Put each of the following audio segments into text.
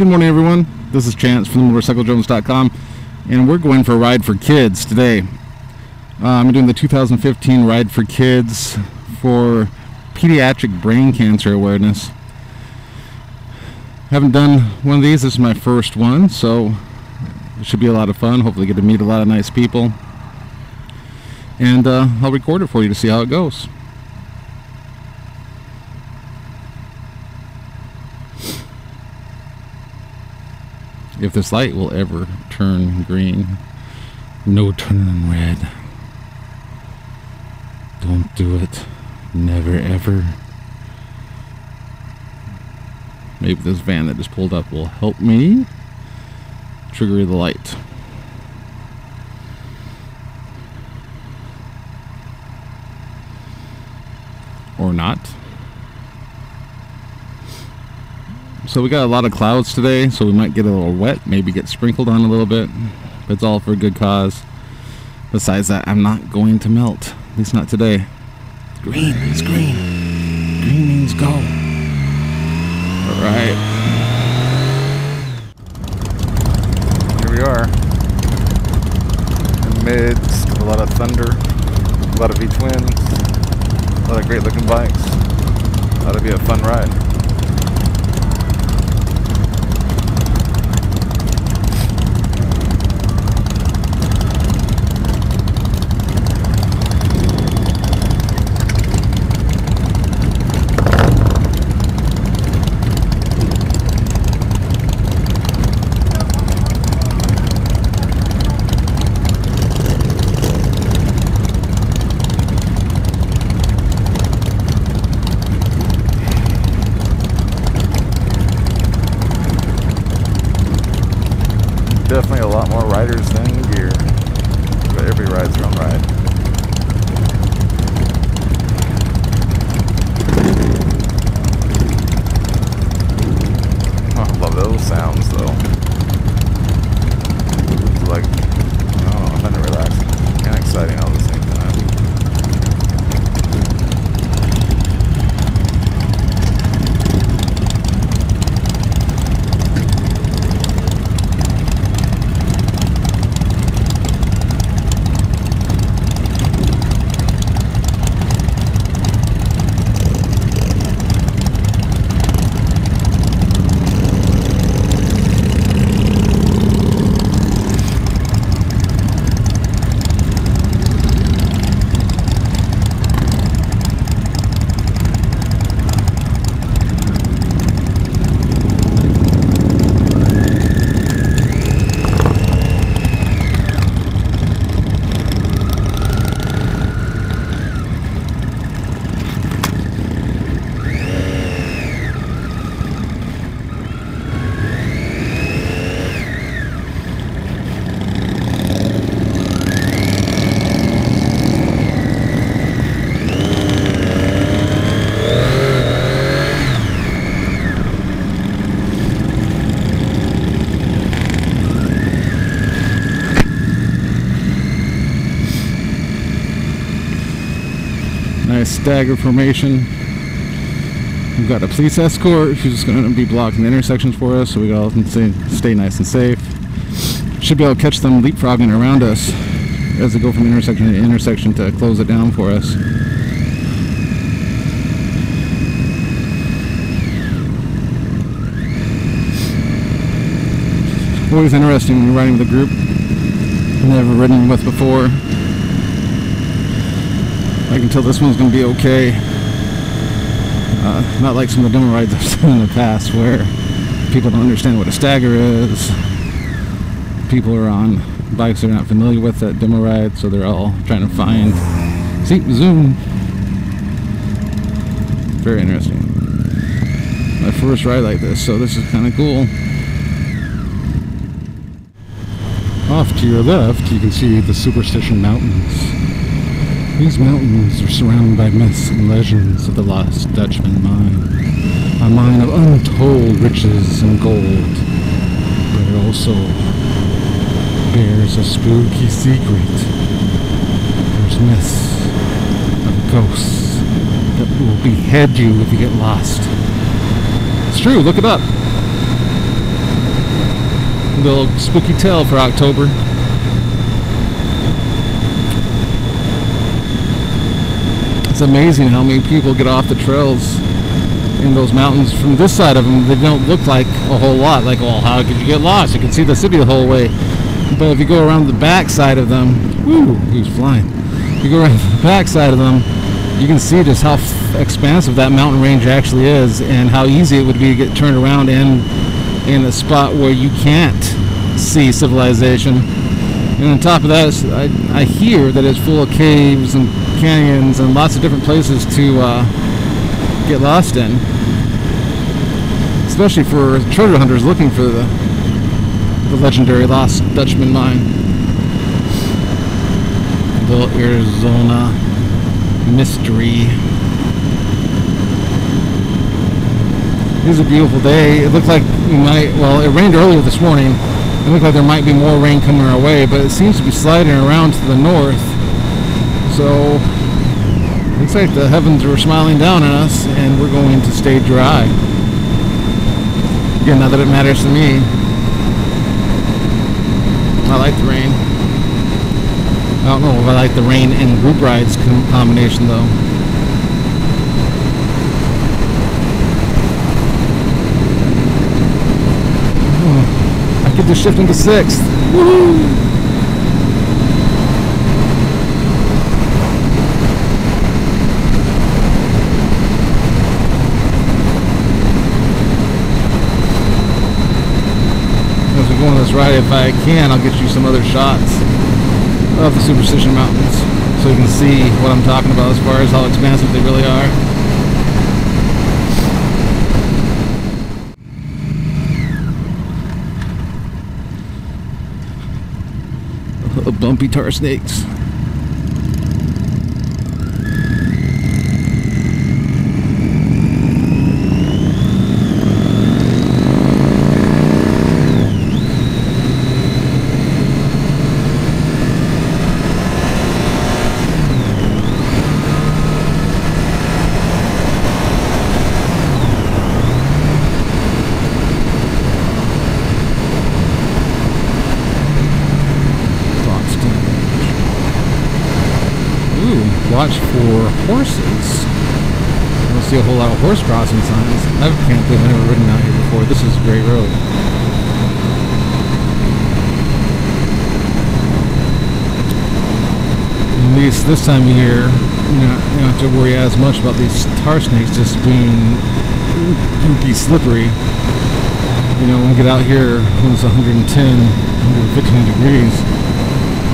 Good morning, everyone. This is Chance from themotorcyclejones.com, and we're going for a ride for kids today. I'm doing the 2015 Ride for Kids for pediatric brain cancer awareness. Haven't done one of these. This is my first one, so it should be a lot of fun. Hopefully get to meet a lot of nice people. And I'll record it for you to see how it goes. If this light will ever turn green. No turning red. Don't do it. Never ever. Maybe this van that just pulled up will help me trigger the light. Or not. So we got a lot of clouds today, so we might get a little wet, maybe get sprinkled on a little bit, but it's all for a good cause. Besides that, I'm not going to melt, at least not today. Green is green. Green means go. All right. Here we are, in the midst of a lot of thunder, a lot of V-twins, a lot of great looking bikes. Ought to be a fun ride. Definitely a lot more riders than gear, but every ride's their own ride. Oh, I love those sounds though. It's like, oh, kind of relaxing and exciting all at the same Stagger formation. We've got a police escort who's going to be blocking the intersections for us, so we all can stay nice and safe. Should be able to catch them leapfrogging around us as they go from intersection to intersection to close it down for us. Always interesting when you're riding with a group you've never ridden with before. I can tell this one's going to be okay. Not like some of the demo rides I've seen in the past where people don't understand what a stagger is. People are on bikes they're not familiar with that demo ride, so they're all trying to find seat zoom. Very interesting. My first ride like this, so this is kind of cool. Off to your left, you can see the Superstition Mountains. These mountains are surrounded by myths and legends of the Lost Dutchman Mine, a mine of untold riches and gold, but it also bears a spooky secret. There's myths of ghosts that will behead you if you get lost. It's true, look it up. little spooky tale for October. It's amazing how many people get off the trails in those mountains from this side of them. They don't look like a whole lot. Like, well, how could you get lost? You can see the city the whole way. But if you go around the back side of them, whoo, he's flying. If you go around the back side of them, you can see just how expansive that mountain range actually is, and how easy it would be to get turned around in a spot where you can't see civilization. And on top of that, I hear that it's full of caves and canyons and lots of different places to get lost in, especially for treasure hunters looking for the legendary Lost Dutchman Mine. The Arizona mystery. It was a beautiful day. It looked like we might, well, it rained earlier this morning. It looked like there might be more rain coming our way, but it seems to be sliding around to the north. So looks like the heavens are smiling down on us, and we're going to stay dry. Again, not that it matters to me. I like the rain. I don't know if I like the rain and group rides combination, though. I could just shift into 6th. Woohoo! Going on this ride, if I can, I'll get you some other shots of the Superstition Mountains so you can see what I'm talking about as far as how expansive they really are. Bumpy tar snakes. Watch for horses. You don't see a whole lot of horse crossing signs. I can't believe I've never ridden out here before. This is a great road. At least this time of year, you don't have to worry as much about these tar snakes just being goopy slippery. You know, when we get out here, when it's 110, 115 degrees,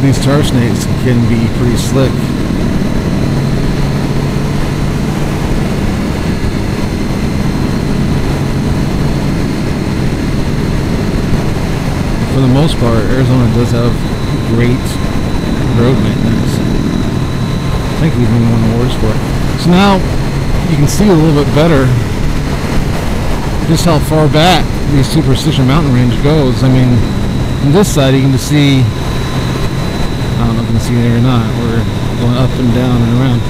these tar snakes can be pretty slick. For the most part, Arizona does have great road maintenance. I think we've been won awards for it. So now you can see a little bit better just how far back the Superstition Mountain range goes. I mean, on this side you can just see, I don't know if you can see it or not, we're going up and down and around.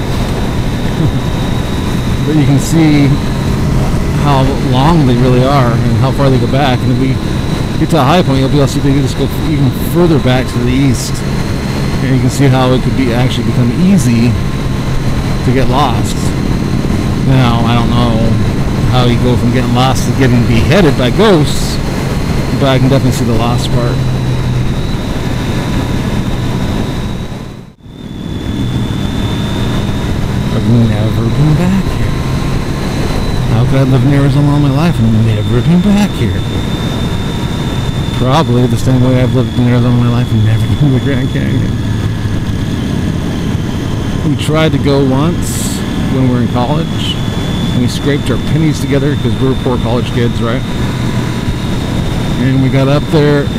But you can see how long they really are and how far they go back. And if we get to a high point, you'll be able to see they just go even further back to the east, and you can see how it could be actually become easy to get lost. Now, I don't know how you go from getting lost to getting beheaded by ghosts, but I can definitely see the lost part. I've never been back here. How could I live in Arizona all my life and never been back here? Probably the same way I've lived in Arizona all my life and never been to the Grand Canyon. We tried to go once when we were in college, and we scraped our pennies together because we were poor college kids, right? And we got up there,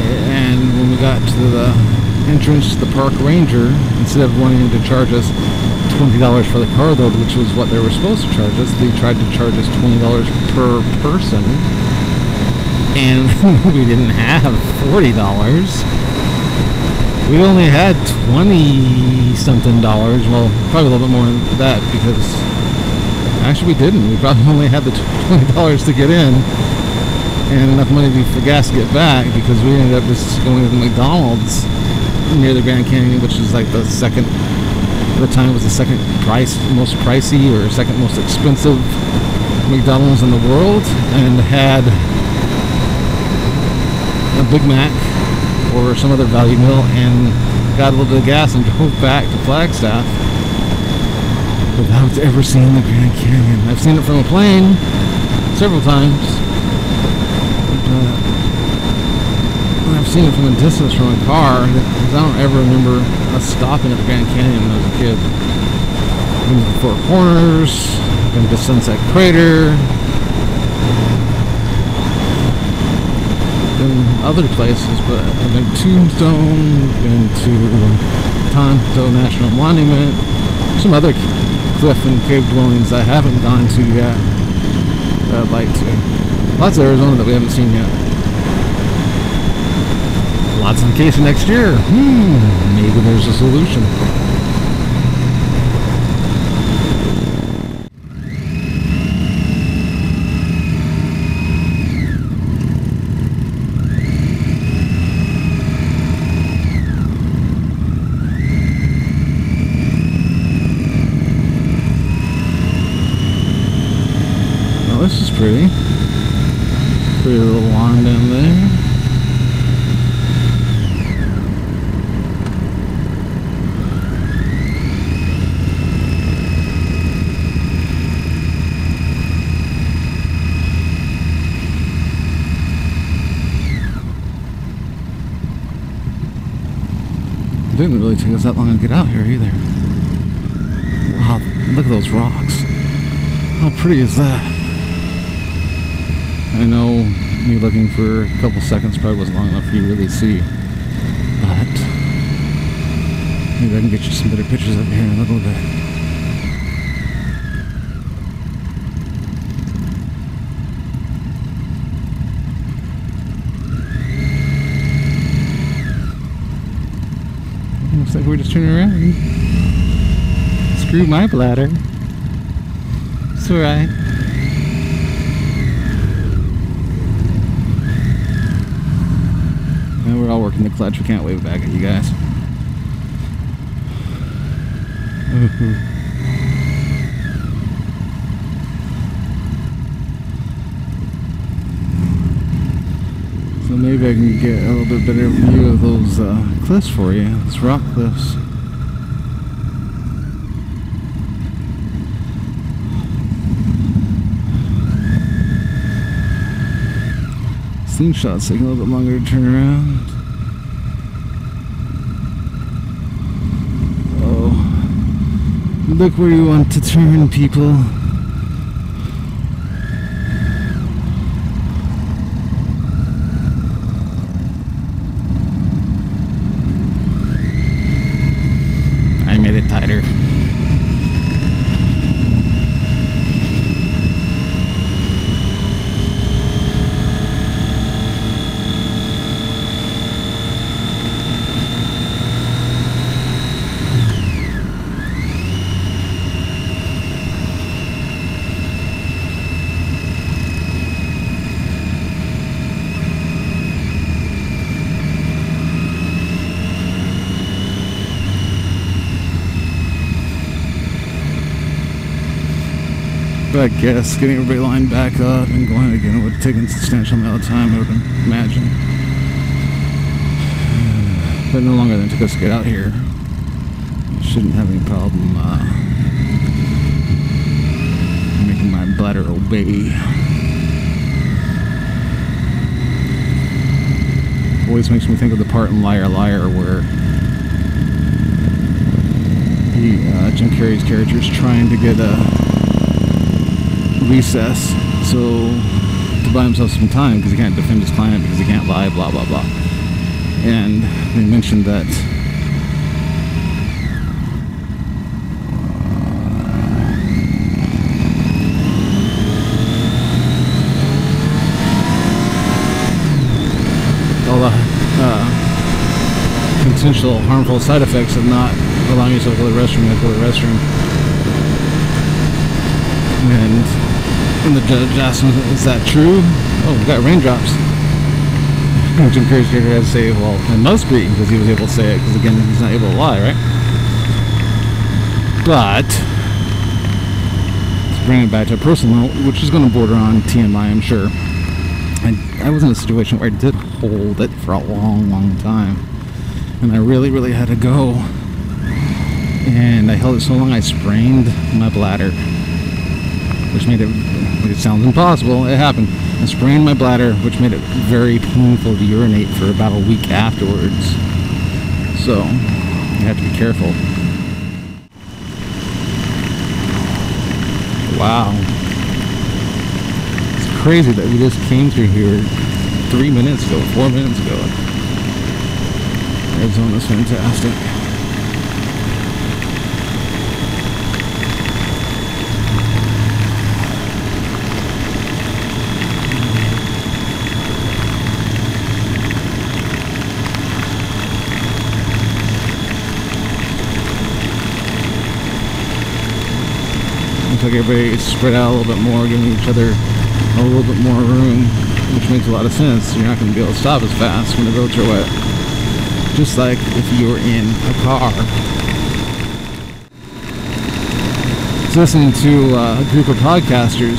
and when we got to the entrance, the park ranger, instead of wanting to charge us $20 for the car load, which was what they were supposed to charge us, they tried to charge us $20 per person. And we didn't have $40. We only had 20-something dollars. Well, probably a little bit more than that, because actually we didn't. We probably only had the $20 to get in, and enough money for gas to get back, because we ended up just going to McDonald's near the Grand Canyon, which is like the second, at the time it was the second most pricey or second most expensive McDonald's in the world, and had a Big Mac or some other value meal and got a little bit of gas and drove back to Flagstaff without ever seeing the Grand Canyon. I've seen it from a plane several times, but I've seen it from a distance from a car, because I don't ever remember us stopping at the Grand Canyon when I was a kid. I've been to the Four Corners, I've been to Sunset Crater, and other places, but I've been to Tombstone, been to Tonto National Monument, some other cliff and cave dwellings I haven't gone to yet that I'd like to. Lots of Arizona that we haven't seen yet. Lots of vacation next year. Maybe there's a solution. This is pretty. Pretty little lawn down there. It didn't really take us that long to get out here either. Wow, look at those rocks. How pretty is that? I know me looking for a couple seconds probably wasn't long enough for you to really see, but maybe I can get you some better pictures up here in a little bit. Looks like we're just turning around. Screw my bladder. It's alright. We're all working the clutch. We can't wave back at you guys. So maybe I can get a little bit better view of those cliffs for you. Those rock cliffs. Slingshot's taking a little bit longer to turn around. Oh, look where you want to turn, people. I made it tighter. I guess getting everybody lined back up and going again would have taken a substantial amount of time, I would imagine. But no longer than it took us to get out here. Shouldn't have any problem making my bladder obey. Always makes me think of the part in Liar Liar where Jim Carrey's character is trying to get a recess to buy himself some time because he can't defend his client because he can't lie, blah blah blah, and they mentioned that all the potential harmful side effects of not allowing yourself to go to the restroom. And in the Jocelyn. Is that true? Oh, we got raindrops. Which encouraged her to say, well, it must be, because he was able to say it, because again, he's not able to lie, right? But, to bring it back to a personal note, which is going to border on TMI, I'm sure. I was in a situation where I did hold it for a long, long time. And I really, really had to go. And I held it so long I sprained my bladder. Which made it sounds impossible, it happened. I sprained my bladder, which made it very painful to urinate for about a week afterwards. So, you have to be careful. Wow. It's crazy that we just came through here 3 minutes ago, 4 minutes ago. Arizona's fantastic. Like everybody spread out a little bit more, giving each other a little bit more room, which makes a lot of sense. You're not going to be able to stop as fast when the roads are wet, just like if you were in a car. I was listening to a group of podcasters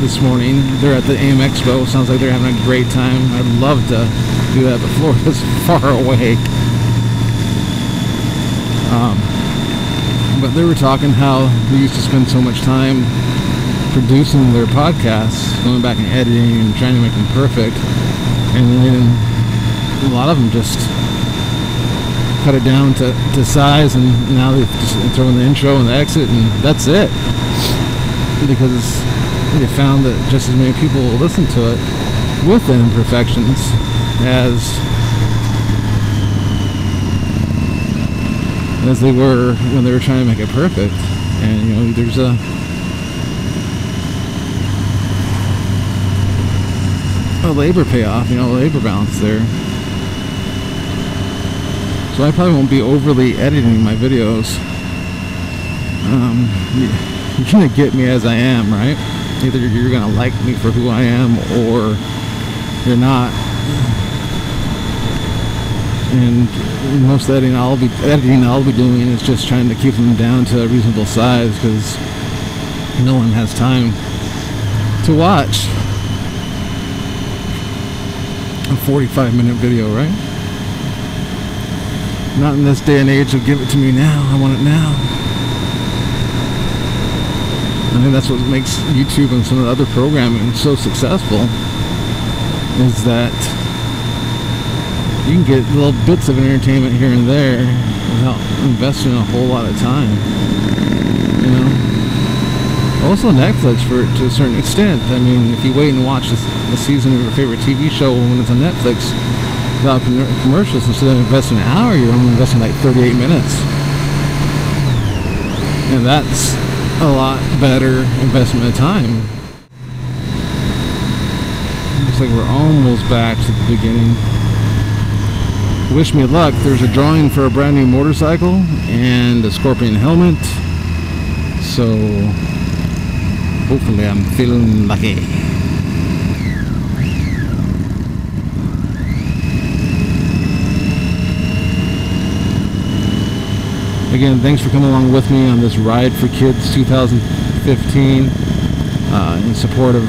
this morning. They're at the AM Expo. Sounds like they're having a great time. I'd love to do that, but Florida's far away. But they were talking how they used to spend so much time producing their podcasts, going back and editing and trying to make them perfect, and then a lot of them just cut it down to size, and now they just throw in the intro and the exit, and that's it, because they found that just as many people will listen to it with the imperfections as they were when they were trying to make it perfect. And you know, there's a labor payoff, you know, a labor balance there. So I probably won't be overly editing my videos. You're gonna get me as I am, right? Either you're gonna like me for who I am or you're not. And most editing I'll be doing is just trying to keep them down to a reasonable size, because no one has time to watch a 45-minute video, right? Not in this day and age of give it to me now, I want it now. I think that's what makes YouTube and some of the other programming so successful, is that you can get little bits of entertainment here and there without investing a whole lot of time, you know. Also Netflix, for to a certain extent. I mean, if you wait and watch a season of your favorite TV show when it's on Netflix without commercials, instead of investing an hour, you're only investing like 38 minutes. And that's a lot better investment of time. Looks like we're almost back to the beginning. Wish me luck. There's a drawing for a brand new motorcycle and a Scorpion helmet, so hopefully I'm feeling lucky. Again, thanks for coming along with me on this Ride for Kids 2015 in support of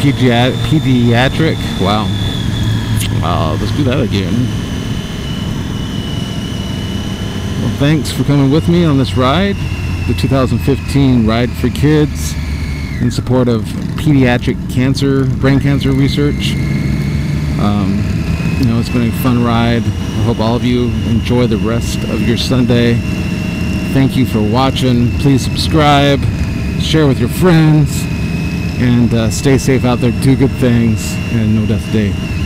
pediatric. Wow. Let's do that again. Well, thanks for coming with me on this ride, the 2015 Ride for Kids, in support of pediatric cancer, brain cancer research. You know, it's been a fun ride. I hope all of you enjoy the rest of your Sunday. Thank you for watching. Please subscribe, share with your friends, and stay safe out there. Do good things, and no death day.